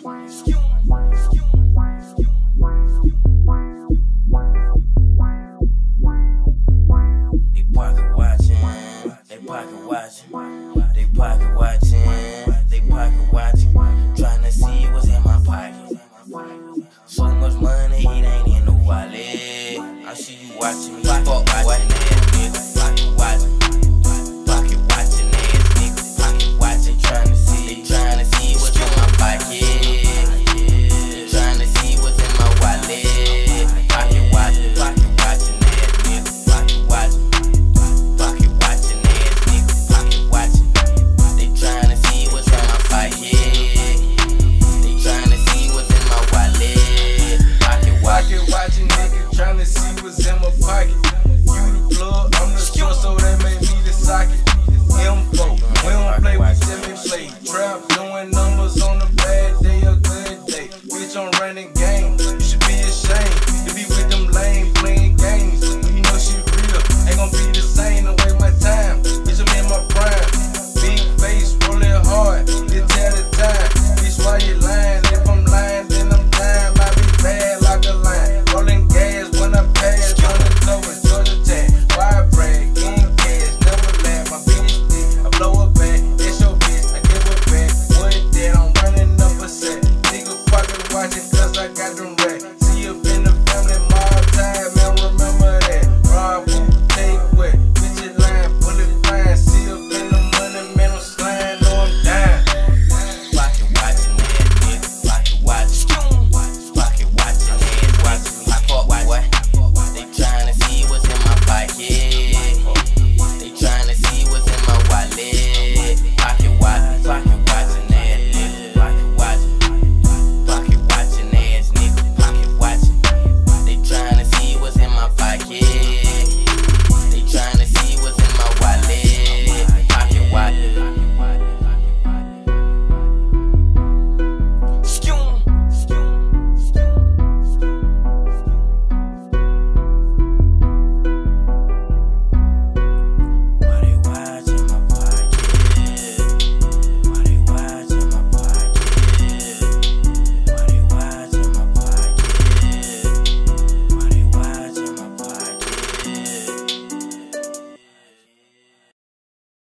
They pocket watching, trying to see what's in my pocket. So much money, it ain't in the wallet. I see you watching me, fuck watching.